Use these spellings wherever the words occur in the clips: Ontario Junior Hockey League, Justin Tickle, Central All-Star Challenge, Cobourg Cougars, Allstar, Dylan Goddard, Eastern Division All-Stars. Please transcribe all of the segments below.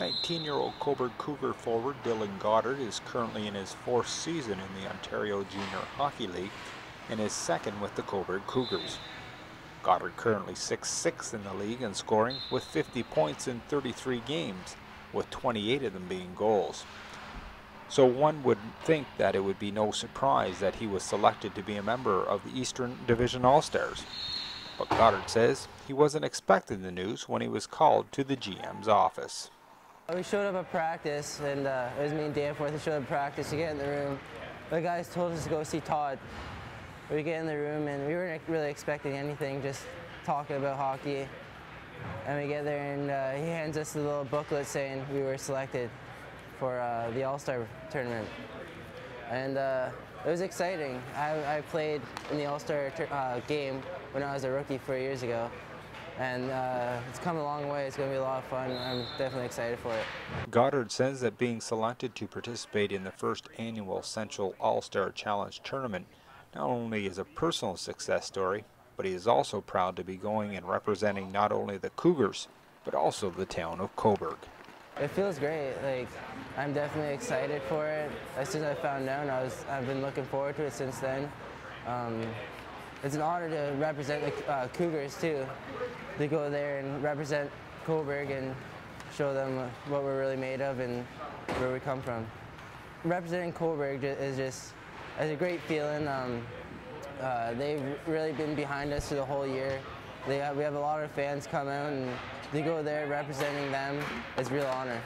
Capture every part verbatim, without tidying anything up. nineteen-year-old Cobourg Cougar forward Dylan Goddard is currently in his fourth season in the Ontario Junior Hockey League and his second with the Cobourg Cougars. Goddard currently sixth in the league in scoring with fifty points in thirty-three games, with twenty-eight of them being goals. So one would think that it would be no surprise that he was selected to be a member of the Eastern Division All-Stars. But Goddard says he wasn't expecting the news when he was called to the G M's office. We showed up at practice, and uh, it was me and Danforth. We showed up at practice. We get in the room. The guys told us to go see Todd. We get in the room, and we weren't really expecting anything, just talking about hockey. And we get there, and uh, he hands us a little booklet saying we were selected for uh, the All-Star tournament. And uh, it was exciting. I, I played in the All-Star uh, game when I was a rookie four years ago. And uh, it's come a long way. It's going to be a lot of fun. I'm definitely excited for it. Goddard says that being selected to participate in the first annual Central All-Star Challenge tournament not only is a personal success story, but he is also proud to be going and representing not only the Cougars, but also the town of Cobourg. It feels great. Like, I'm definitely excited for it. As soon as I found out, I was, I've been looking forward to it since then. Um, it's an honor to represent the uh, Cougars, too, to go there and represent Cobourg and show them what we're really made of and where we come from. Representing Cobourg is just is a great feeling. Um, uh, they've really been behind us through the whole year. They have, we have a lot of fans come out, and to go there representing them is a real honor.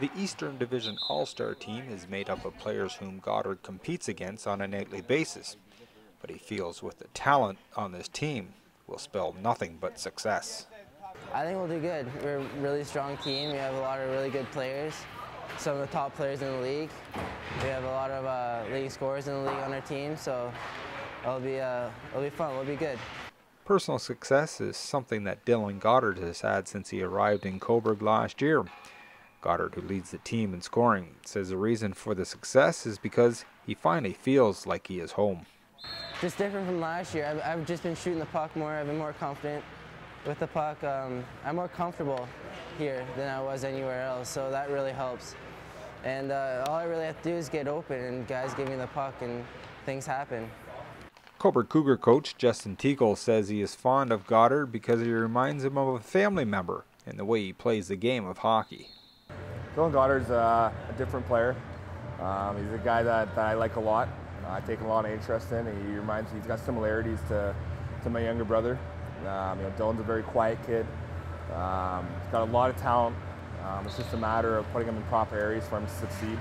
The Eastern Division All-Star team is made up of players whom Goddard competes against on a nightly basis, but he feels with the talent on this team will spell nothing but success. I think we'll do good. We're a really strong team. We have a lot of really good players, some of the top players in the league. We have a lot of uh, leading scorers in the league on our team, so it'll be, uh, it'll be fun. We'll be good. Personal success is something that Dylan Goddard has had since he arrived in Cobourg last year. Goddard, who leads the team in scoring, says the reason for the success is because he finally feels like he is home. Just different from last year. I've, I've just been shooting the puck more. I've been more confident with the puck. Um, I'm more comfortable here than I was anywhere else, so that really helps. And uh, all I really have to do is get open, and guys give me the puck, and things happen. Cobourg Cougar coach Justin Tickle says he is fond of Goddard because he reminds him of a family member and the way he plays the game of hockey. Dylan Goddard's uh, a different player. Um, he's a guy that, that I like a lot. Uh, I take a lot of interest in. He reminds me, he's got similarities to, to my younger brother. Um, you know, Dylan's a very quiet kid. Um, he's got a lot of talent. Um, it's just a matter of putting him in proper areas for him to succeed.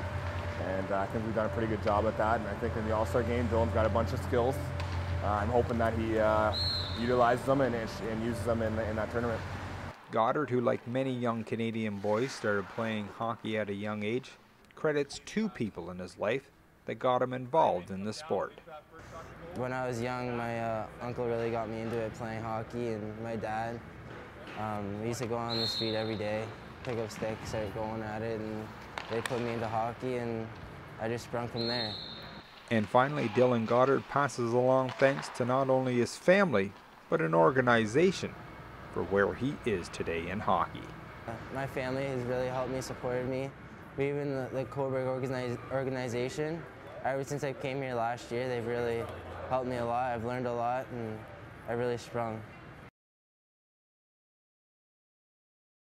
And uh, I think we've done a pretty good job at that. And I think in the All-Star game, Dylan's got a bunch of skills. Uh, I'm hoping that he uh, utilizes them and, and uses them in, in that tournament. Goddard, who like many young Canadian boys started playing hockey at a young age, credits two people in his life that got him involved in the sport. When I was young, my uh, uncle really got me into it, playing hockey, and my dad. Um, we used to go on the street every day, pick up sticks, start going at it, and they put me into hockey, and I just sprung from there. And finally, Dylan Goddard passes along thanks to not only his family, but an organization for where he is today in hockey. My family has really helped me, supported me. We even the, the Cobourg organize, organization, ever since I came here last year, they've really helped me a lot. I've learned a lot, and I really sprung.